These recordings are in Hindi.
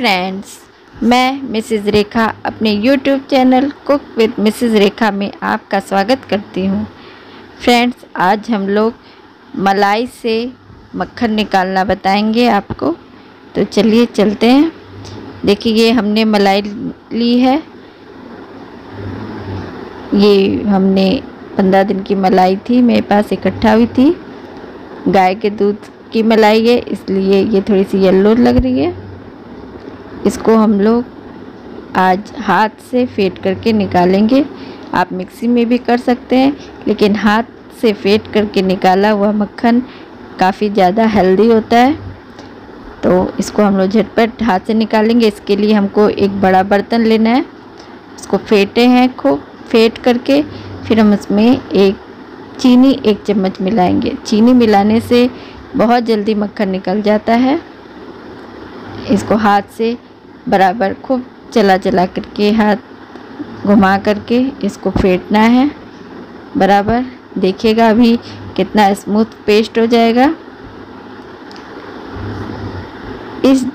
फ्रेंड्स, मैं मिसेज़ रेखा अपने YouTube channel cook with Mrs Rekha में आपका स्वागत करती हूँ। फ्रेंड्स, आज हम लोग मलाई से मक्खन निकालना बताएंगे आपको, तो चलिए चलते हैं। देखिए, ये हमने मलाई ली है, ये हमने 15 दिन की मलाई थी, मेरे पास इकट्ठा हुई थी। गाय के दूध की मलाई है, इसलिए ये थोड़ी सी येलो लग रही है। इसको हम लोग आज हाथ से फेंट करके निकालेंगे। आप मिक्सी में भी कर सकते हैं, लेकिन हाथ से फेंट करके निकाला हुआ मक्खन काफ़ी ज़्यादा हेल्दी होता है। तो इसको हम लोग झटपट हाथ से निकालेंगे। इसके लिए हमको एक बड़ा बर्तन लेना है, इसको फेंटे हैं खूब फेंट करके। फिर हम इसमें एक चम्मच मिलाएंगे। चीनी मिलाने से बहुत जल्दी मक्खन निकल जाता है। इसको हाथ से बराबर खूब चला करके, हाथ घुमा करके इसको फेंटना है बराबर। देखिएगा अभी कितना स्मूथ पेस्ट हो जाएगा। इस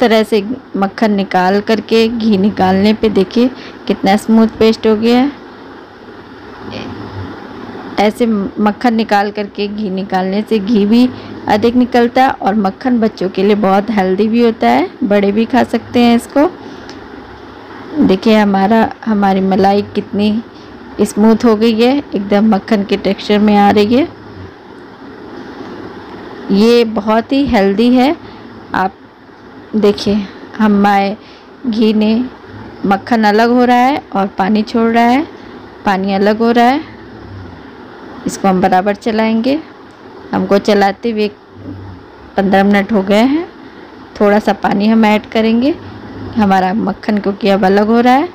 तरह से मक्खन निकाल करके घी निकालने पे देखिए कितना स्मूथ पेस्ट हो गया है। ऐसे मक्खन निकाल करके घी निकालने से घी भी अधिक निकलता है, और मक्खन बच्चों के लिए बहुत हेल्दी भी होता है, बड़े भी खा सकते हैं इसको। देखिए हमारी मलाई कितनी स्मूथ हो गई है, एकदम मक्खन के टेक्सचर में आ रही है। ये बहुत ही हेल्दी है। आप देखिए हमारे घी ने मक्खन अलग हो रहा है और पानी छोड़ रहा है, पानी अलग हो रहा है। इसको हम बराबर चलाएंगे। हमको चलाते हुए 15 मिनट हो गए हैं। थोड़ा सा पानी हम ऐड करेंगे। हमारा मक्खन क्योंकि अब अलग हो रहा है,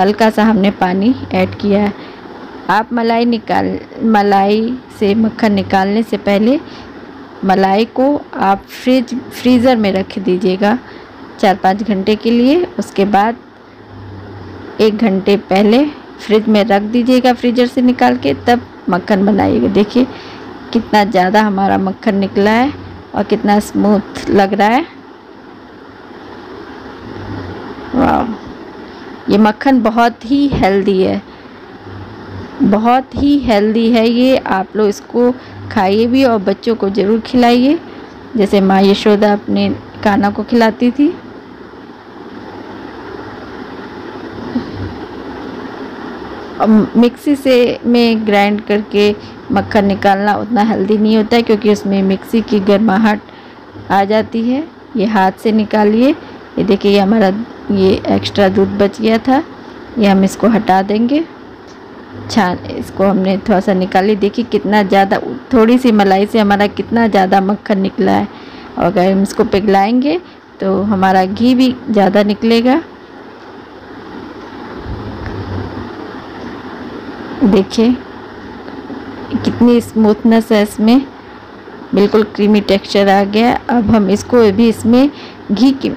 हल्का सा हमने पानी ऐड किया है। आप मलाई से मक्खन निकालने से पहले मलाई को आप फ्रीज़र में रख दीजिएगा 4-5 घंटे के लिए। उसके बाद 1 घंटे पहले फ्रिज में रख दीजिएगा, फ्रीज़र से निकाल के तब मक्खन बनाइएगा। देखिए कितना ज़्यादा हमारा मक्खन निकला है और कितना स्मूथ लग रहा है। वाह, ये मक्खन बहुत ही हेल्दी है, बहुत ही हेल्दी है। ये आप लोग इसको खाइए भी और बच्चों को ज़रूर खिलाइए, जैसे माँ यशोदा अपने कान्हा को खिलाती थी। मिक्सी से में ग्राइंड करके मक्खन निकालना उतना हेल्दी नहीं होता है, क्योंकि उसमें मिक्सी की गर्माहट आ जाती है। ये हाथ से निकालिए। ये देखिए हमारा ये एक्स्ट्रा दूध बच गया था, ये हम इसको हटा देंगे। इसको हमने थोड़ा सा निकाली। देखिए कितना ज़्यादा, थोड़ी सी मलाई से हमारा कितना ज़्यादा मक्खन निकला है। और अगर हम इसको पिघलाएंगे तो हमारा घी भी ज़्यादा निकलेगा। देखिए कितनी स्मूथनेस है इसमें, बिल्कुल क्रीमी टेक्सचर आ गया। अब हम इसको भी, इसमें घी की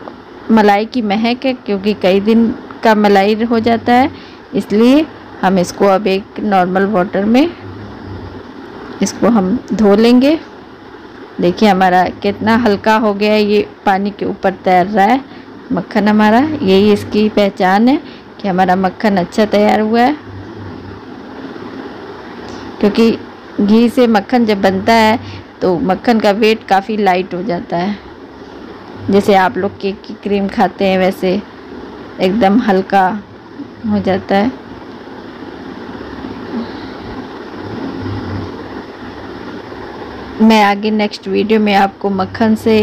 मलाई की महक है, क्योंकि कई दिन का मलाई हो जाता है, इसलिए हम इसको अब एक नॉर्मल वाटर में इसको हम धो लेंगे। देखिए हमारा कितना हल्का हो गया है, ये पानी के ऊपर तैर रहा है मक्खन हमारा। यही इसकी पहचान है कि हमारा मक्खन अच्छा तैयार हुआ है, क्योंकि घी से मक्खन जब बनता है तो मक्खन का वेट काफ़ी लाइट हो जाता है। जैसे आप लोग केक की क्रीम खाते हैं, वैसे एकदम हल्का हो जाता है। मैं आगे नेक्स्ट वीडियो में आपको मक्खन से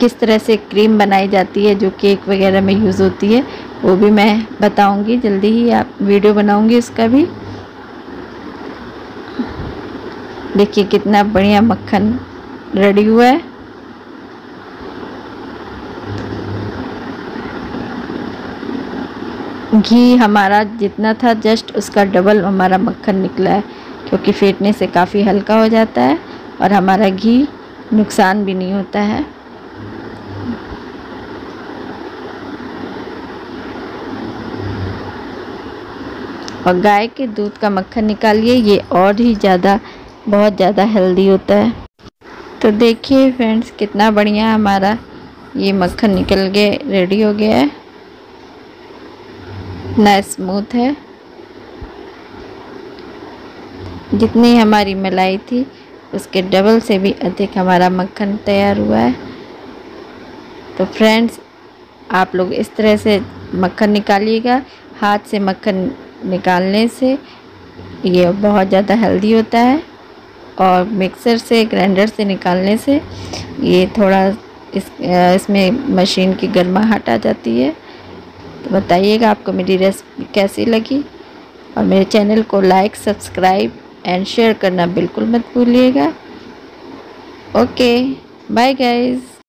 किस तरह से क्रीम बनाई जाती है, जो केक वगैरह में यूज़ होती है, वो भी मैं बताऊंगी। जल्दी ही आप वीडियो बनाऊंगी उसका भी। देखिए कितना बढ़िया मक्खन रेडी हुआ है। घी हमारा जितना था जस्ट उसका डबल हमारा मक्खन निकला है, क्योंकि फेंटने से काफ़ी हल्का हो जाता है और हमारा घी नुकसान भी नहीं होता है। और गाय के दूध का मक्खन निकालिए, ये और ही ज़्यादा, बहुत ज़्यादा हेल्दी होता है। तो देखिए फ्रेंड्स कितना बढ़िया हमारा ये मक्खन निकल के रेडी हो गया है, इतना स्मूथ है। जितनी हमारी मलाई थी उसके डबल से भी अधिक हमारा मक्खन तैयार हुआ है। तो फ्रेंड्स, आप लोग इस तरह से मक्खन निकालिएगा। हाथ से मक्खन निकालने से ये बहुत ज़्यादा हेल्दी होता है और मिक्सर से ग्राइंडर से निकालने से ये थोड़ा इसमें मशीन की गर्माहट आ जाती है। तो बताइएगा आपको मेरी रेसिपी कैसी लगी, और मेरे चैनल को लाइक, सब्सक्राइब एंड शेयर करना बिल्कुल मत भूलिएगा। Okay, bye guys.